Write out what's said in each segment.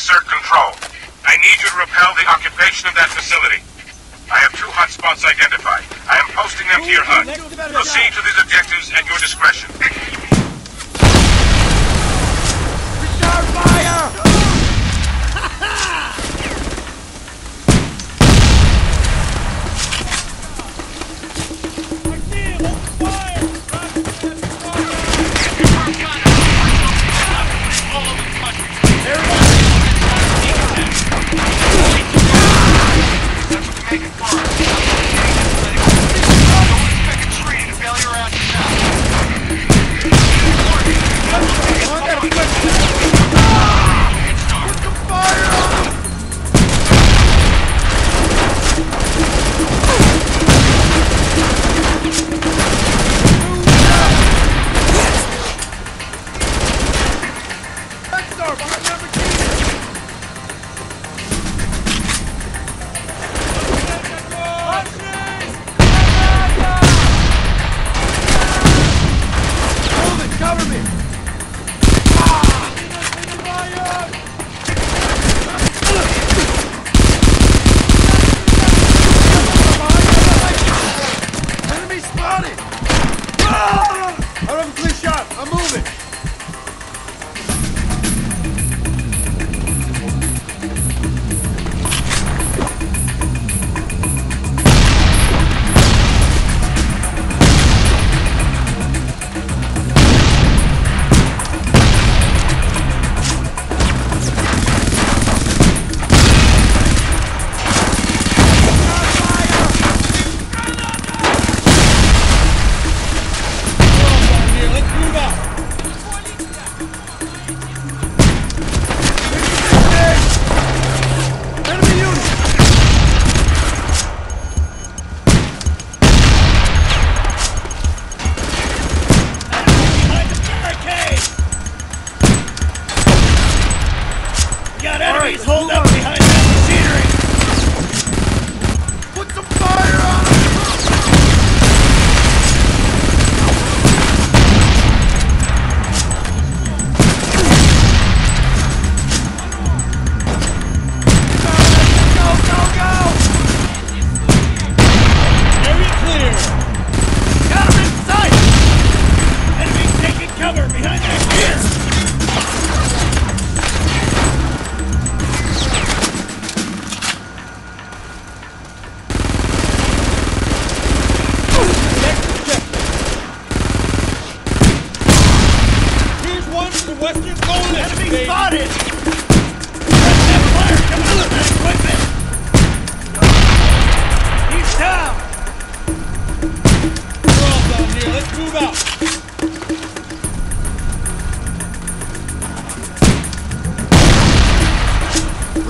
Desert Control. I need you to repel the occupation of that facility. I have two hotspots identified. I am posting them to your HUD. Proceed to these objectives at your discretion. Reserve fire!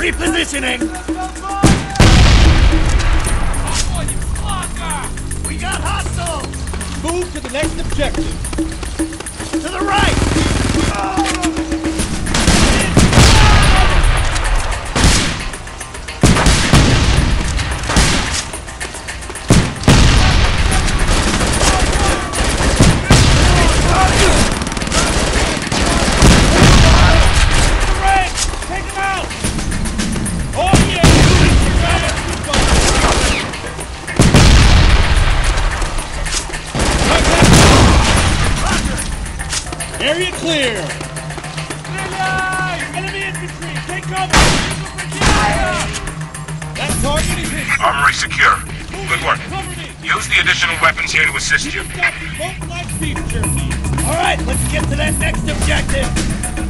Repositioning! Oh, you clocker! We got hostiles! Move to the next objective! To the right! Area clear! Enemy infantry! Take cover! That target is hit! Armory secure. Good work. Use the additional weapons here to assist you. Alright, let's get to that next objective!